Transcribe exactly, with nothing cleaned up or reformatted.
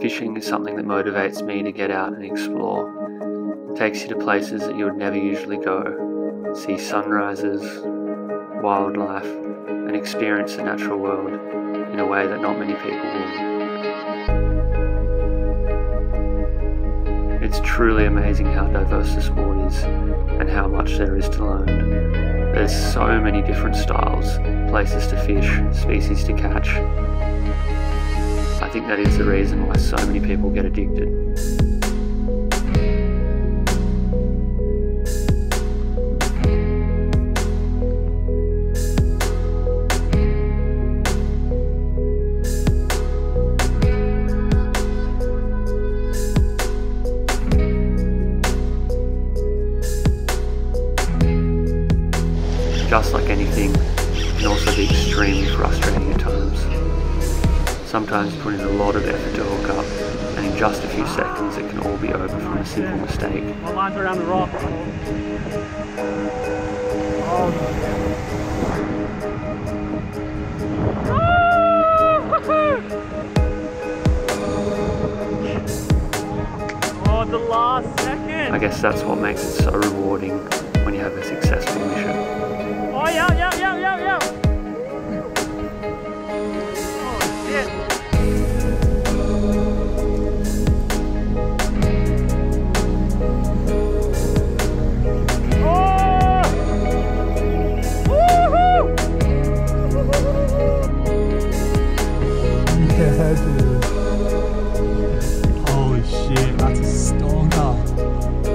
Fishing is something that motivates me to get out and explore. It takes you to places that you would never usually go, see sunrises, wildlife, and experience the natural world in a way that not many people will. It's truly amazing how diverse the sport is and how much there is to learn. There's so many different styles, places to fish, species to catch. I think that is the reason why so many people get addicted. Just like anything, it can also be extremely frustrating at times. Sometimes put in a lot of effort to hook up, and in just a few seconds it can all be over from a simple mistake. My line's around the rock. Oh, the last second! I guess that's what makes it so rewarding when you have a successful mission. Oh, yo, yo, yo, yo, yo! Oh, shit! Oh! Woohoo! Yeah, dude. Holy shit, that's a stonker.